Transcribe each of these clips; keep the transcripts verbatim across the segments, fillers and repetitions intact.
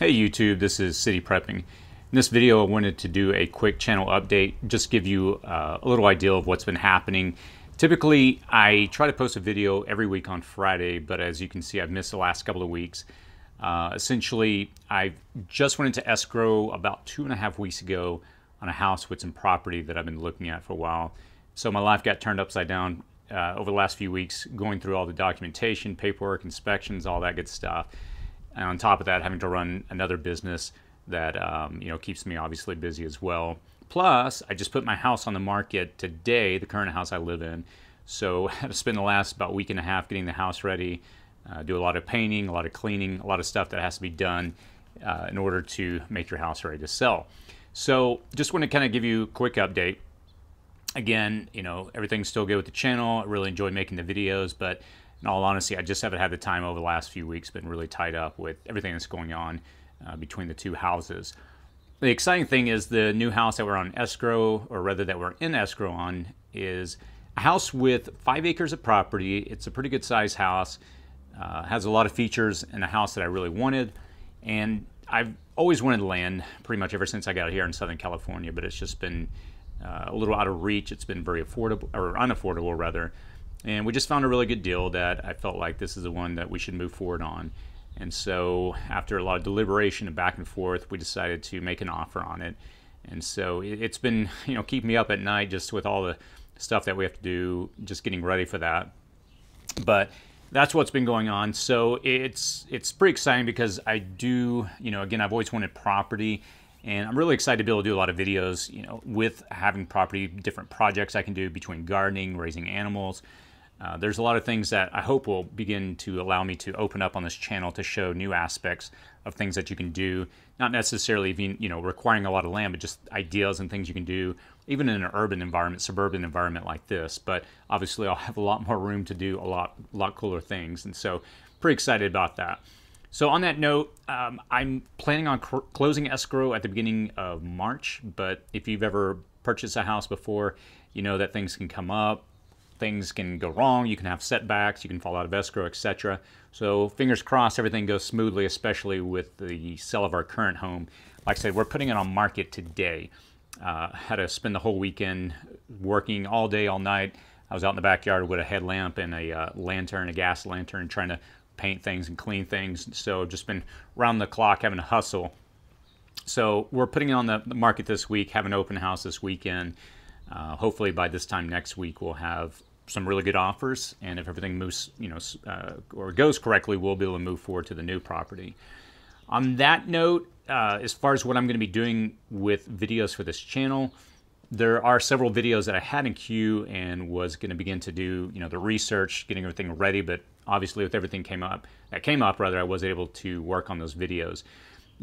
Hey YouTube, this is City Prepping. In this video I wanted to do a quick channel update, just give you uh, a little idea of what's been happening. Typically I try to post a video every week on Friday, but as you can see I've missed the last couple of weeks. Uh, essentially I just went into escrow about two and a half weeks ago on a house with some property that I've been looking at for a while. So my life got turned upside down uh, over the last few weeks, going through all the documentation, paperwork, inspections, all that good stuff. And on top of that, having to run another business that um, you know, keeps me obviously busy as well. Plus, I just put my house on the market today, the current house I live in. So I had to spend the last about week and a half getting the house ready, uh, do a lot of painting, a lot of cleaning, a lot of stuff that has to be done uh, in order to make your house ready to sell. So just want to kind of give you a quick update. Again, you know, everything's still good with the channel. I really enjoy making the videos, but in all honesty, I just haven't had the time over the last few weeks, been really tied up with everything that's going on uh, between the two houses. The exciting thing is the new house that we're on escrow, or rather that we're in escrow on, is a house with five acres of property. It's a pretty good sized house, uh, has a lot of features, and a house that I really wanted. And I've always wanted land pretty much ever since I got here in Southern California, but it's just been uh, a little out of reach. It's been very affordable, or unaffordable rather. And we just found a really good deal that I felt like this is the one that we should move forward on. And so after a lot of deliberation and back and forth, we decided to make an offer on it. And so it's been, you know, keeping me up at night just with all the stuff that we have to do, just getting ready for that. But that's what's been going on. So it's it's pretty exciting because I do, you know, again, I've always wanted property. And I'm really excited to be able to do a lot of videos, you know, with having property, different projects I can do between gardening, raising animals. Uh, there's a lot of things that I hope will begin to allow me to open up on this channel to show new aspects of things that you can do. Not necessarily, you know, requiring a lot of land, but just ideas and things you can do, even in an urban environment, suburban environment like this. But obviously I'll have a lot more room to do a lot, lot cooler things. And so pretty excited about that. So on that note, um, I'm planning on cr- closing escrow at the beginning of March. But if you've ever purchased a house before, you know that things can come up. Things can go wrong, you can have setbacks, you can fall out of escrow, et cetera. So fingers crossed everything goes smoothly, especially with the sale of our current home. Like I said, we're putting it on market today. Uh, had to spend the whole weekend working all day, all night. I was out in the backyard with a headlamp and a uh, lantern, a gas lantern, trying to paint things and clean things. So just been round the clock having to hustle. So we're putting it on the market this week, having an open house this weekend. Uh, hopefully by this time next week we'll have some really good offers, and if everything moves, you know, uh, or goes correctly, we'll be able to move forward to the new property. On that note, uh, as far as what I'm going to be doing with videos for this channel, there are several videos that I had in queue and was going to begin to do, you know, the research, getting everything ready. But obviously, with everything came up that came up, rather, I was able to work on those videos.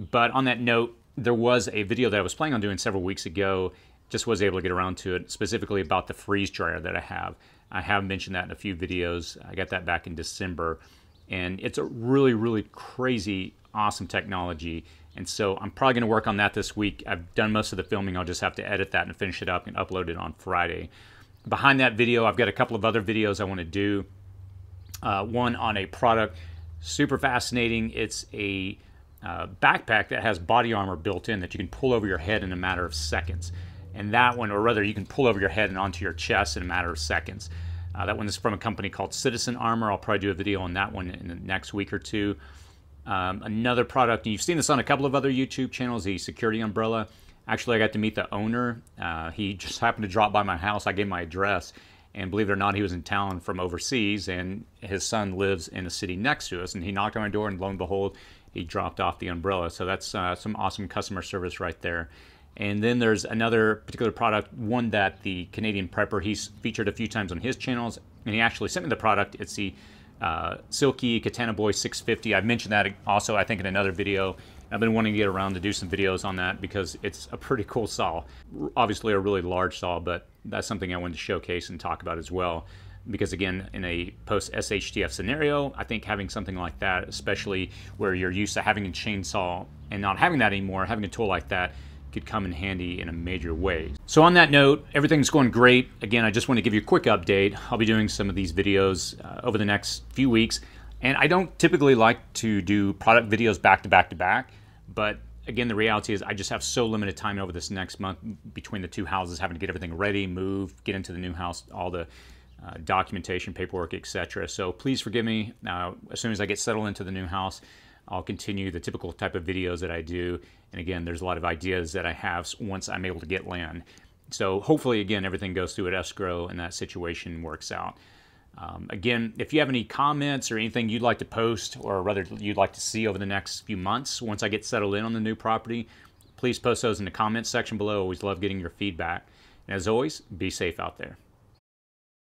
But on that note, there was a video that I was planning on doing several weeks ago. Just was able to get around to it, specifically about the freeze dryer that I have. I have mentioned that in a few videos. I got that back in December, and it's a really, really crazy, awesome technology. And so I'm probably gonna work on that this week. I've done most of the filming. I'll just have to edit that and finish it up and upload it on Friday. Behind that video, I've got a couple of other videos I wanna do. Uh, one on a product, super fascinating. It's a uh, backpack that has body armor built in that you can pull over your head in a matter of seconds. And that one, or rather, you can pull over your head and onto your chest in a matter of seconds. Uh, that one is from a company called Citizen Armor. I'll probably do a video on that one in the next week or two. Um, another product, and you've seen this on a couple of other YouTube channels, the security umbrella. Actually, I got to meet the owner. Uh, he just happened to drop by my house. I gave him my address, and believe it or not, he was in town from overseas, and his son lives in the city next to us. And he knocked on my door, and lo and behold, he dropped off the umbrella. So that's uh, some awesome customer service right there. And then there's another particular product, one that the Canadian Prepper, he's featured a few times on his channels, and he actually sent me the product. It's the uh, Silky Katana Boy six fifty. I've mentioned that also, I think, in another video. I've been wanting to get around to do some videos on that because it's a pretty cool saw. Obviously a really large saw, but that's something I wanted to showcase and talk about as well. Because again, in a post-S H T F scenario, I think having something like that, especially where you're used to having a chainsaw and not having that anymore, having a tool like that, could come in handy in a major way. So on that note, everything's going great. Again, I just want to give you a quick update. I'll be doing some of these videos uh, over the next few weeks. And I don't typically like to do product videos back to back to back, But again, the reality is I just have so limited time over this next month between the two houses, having to get everything ready, move, get into the new house, all the uh, documentation, paperwork, et cetera. So please forgive me. Uh, as soon as I get settled into the new house, I'll continue the typical type of videos that I do. And again, there's a lot of ideas that I have once I'm able to get land. So hopefully, again, everything goes through at escrow and that situation works out. Um, again, if you have any comments or anything you'd like to post, or rather you'd like to see over the next few months once I get settled in on the new property, please post those in the comments section below. I always love getting your feedback. And as always, be safe out there.